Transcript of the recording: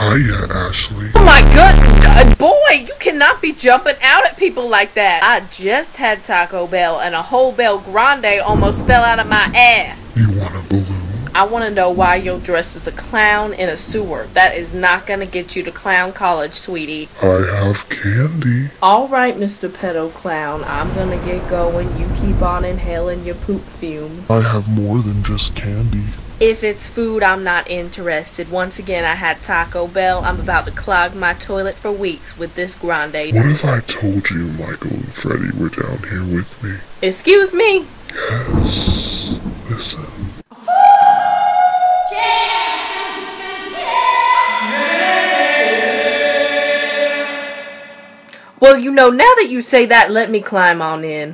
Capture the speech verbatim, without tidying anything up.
Hiya, Ashley. Oh my good uh, boy, you cannot be jumping out at people like that. I just had Taco Bell and a whole Bel Grande almost fell out of my ass. You want a balloon? I want to know why you're dressed as a clown in a sewer. That is not going to get you to clown college, sweetie. I have candy. All right, Mister Pedo Clown. I'm going to get going. You keep on inhaling your poop fumes. I have more than just candy. If it's food, I'm not interested. Once again, I had Taco Bell. I'm about to clog my toilet for weeks with this grande. What if I told you Michael and Freddie were down here with me? Excuse me? Yes. Listen. Well, you know, now that you say that, let me climb on in.